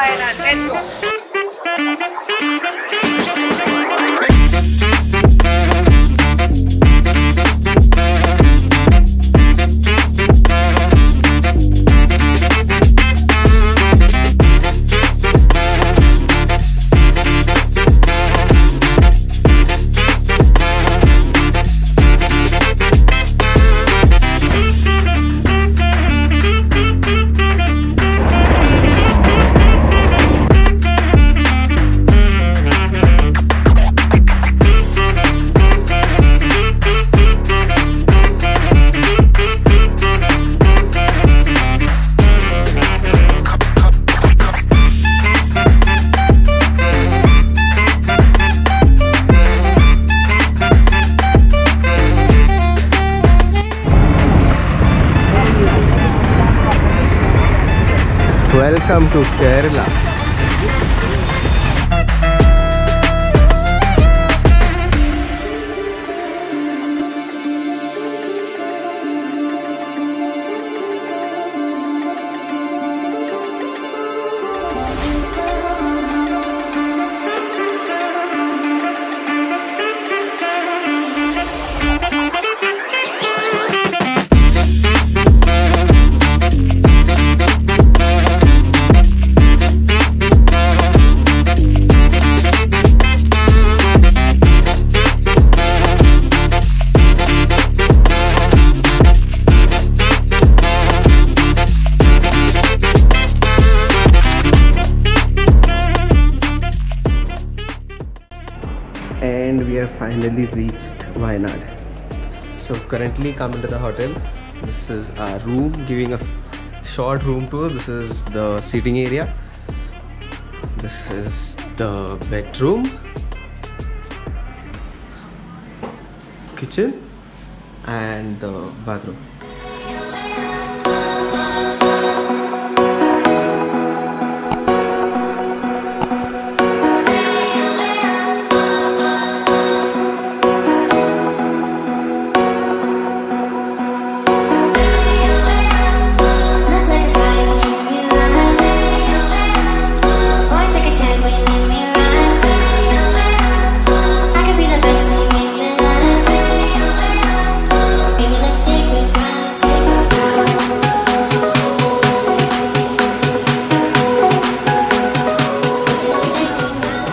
Wayanad. Let's go. Welcome to Kerala. And we have finally reached Wayanad. So currently come into the hotel. This is our room, giving a short room tour. This is the seating area. This is the bedroom, kitchen and the bathroom.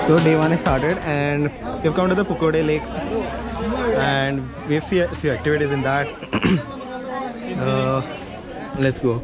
So day one has started and we've come to the Pukode Lake and we have few activities in that. Let's go.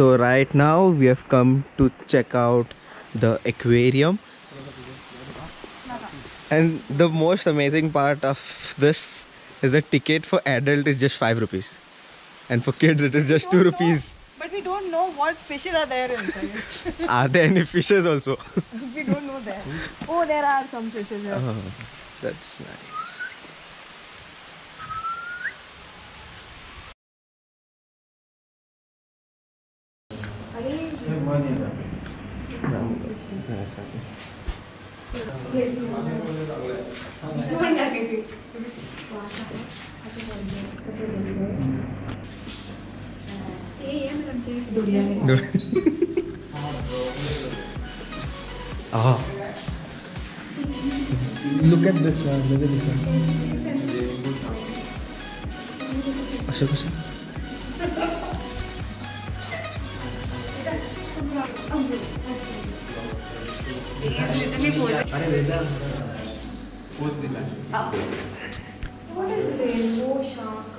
So right now we have come to check out the aquarium, and the most amazing part of this is the ticket for adult is just 5 rupees and for kids it is just 2 rupees. But we don't know what fishes are there inside. Are there any fishes also? We don't know that. Oh, there are some fishes here. Oh, that's nice. Look at this one. Look at this one. Asha. What is rainbow shark?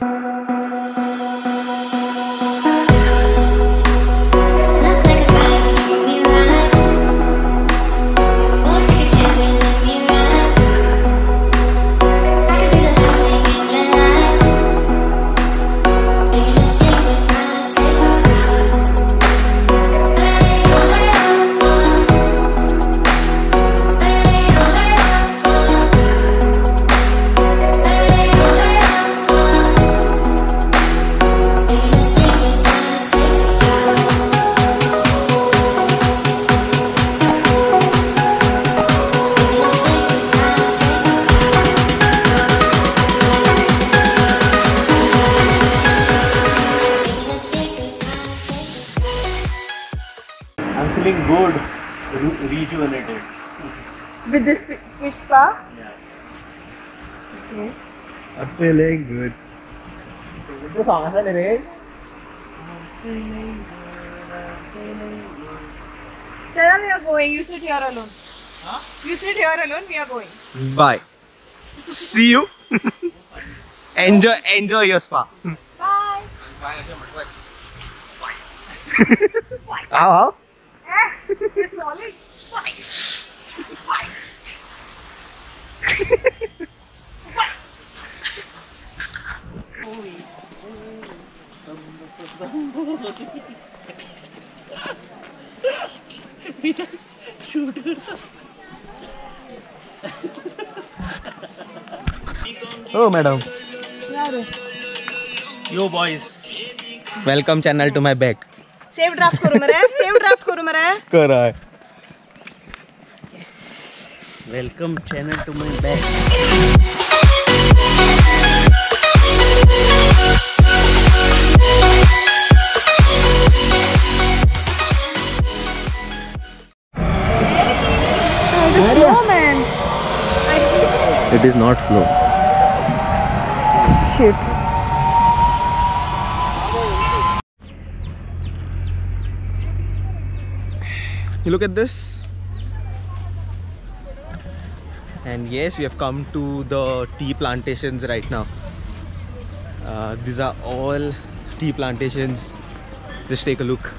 good, rejuvenated. With this fish spa? Yeah. Okay. I'm feeling good. What song is that, Niraj? I'm feeling good, I'm feeling good. Chana, we are going. You sit here alone. Huh? You sit here alone, we are going. Bye. See you. Enjoy your spa. Bye. Bye. How? You're falling. Bye. Bye. Oh, madam. Yo, boys. Welcome channel to my back. Save draft करो मेरे. Save draft करो मेरे. करा है. Yes. Welcome channel to my back. It is not slow. Shit. You look at this. And yes, we have come to the tea plantations right now. These are all tea plantations. Just take a look.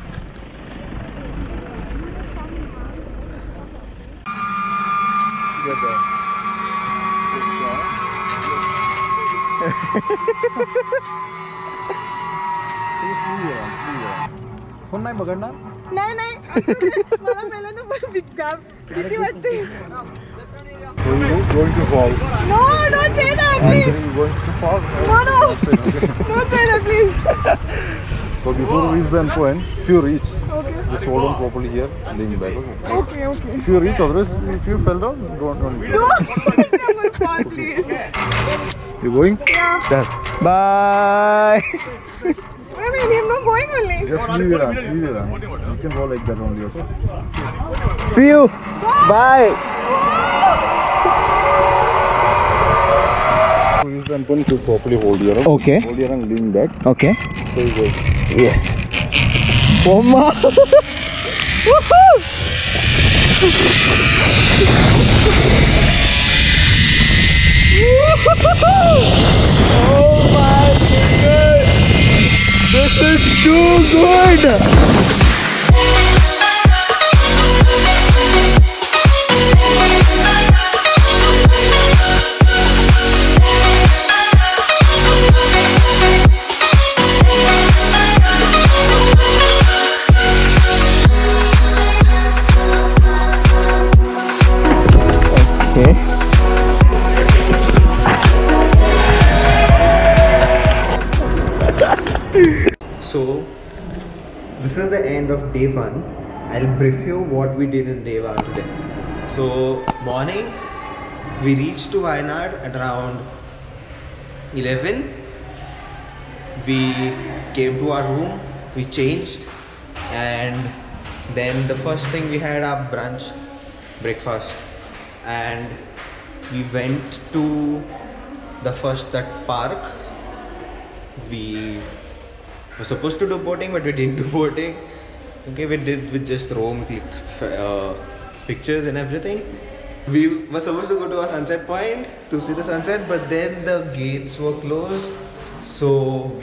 Phone नहीं बगड़ना नहीं वाला पहले तो बस big gap कितनी बचती है going to fall no don't say that please I'm going to fall no don't say that please so before we reach that point if you reach just hold on properly here and lean back okay if you reach otherwise if you fell down don't never fall please You going? Yeah. Done. Bye. Wait, I'm not going only. Just leave your hands. Leave your hands. You can go like that only. Okay. See you. Bye. Bye. Use the handpoint to properly hold your arm. Okay. Hold your arm and lean back. Okay. So you go. Yes. Oh my. Woohoo! Oh my goodness! This is too good! Okay. So, this is the end of day 1. I'll brief you what we did in day 1 today. So, morning, we reached to Wayanad at around 11. We came to our room, we changed, and then the first thing we had our brunch, breakfast, and we went to that park. We were supposed to do boating, but we didn't do boating. Okay, we just roam, clicked pictures and everything. We were supposed to go to a sunset point to see the sunset, but then the gates were closed, so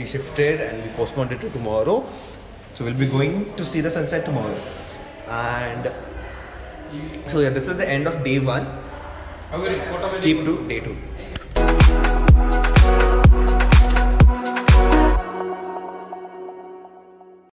we shifted and we postponed it to tomorrow. So we'll be going to see the sunset tomorrow. And so yeah, this is the end of day 1. Skip to day 2.